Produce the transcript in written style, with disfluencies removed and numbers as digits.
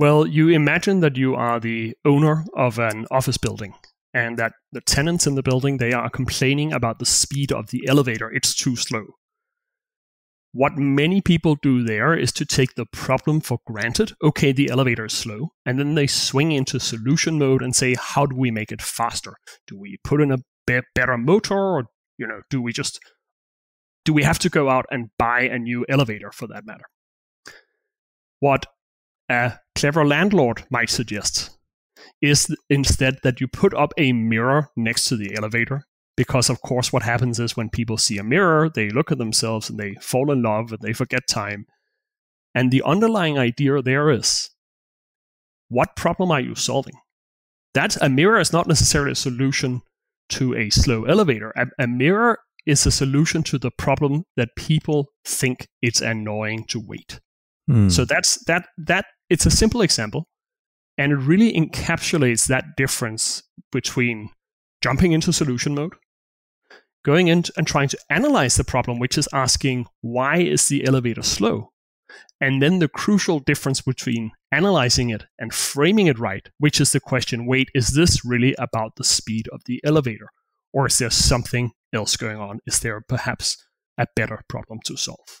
Well, you imagine that you are the owner of an office building and that the tenants in the building, they are complaining about the speed of the elevator. It's too slow. What many people do there is to take the problem for granted. Okay, the elevator is slow. And then they swing into solution mode and say, how do we make it faster? Do we put in a better motor? Or, you know, do we have to go out and buy a new elevator for that matter? What a clever landlord might suggest is instead that you put up a mirror next to the elevator. Because, of course, what happens is when people see a mirror, they look at themselves and they fall in love and they forget time. And the underlying idea there is, what problem are you solving? That a mirror is not necessarily a solution to a slow elevator. A mirror is a solution to the problem that people think it's annoying to wait. Mm. So that's it's a simple example. And it really encapsulates that difference between jumping into solution mode, going in and trying to analyze the problem, which is asking, why is the elevator slow? And then the crucial difference between analyzing it and framing it right, which is the question, wait, is this really about the speed of the elevator? Or is there something else going on? Is there perhaps a better problem to solve?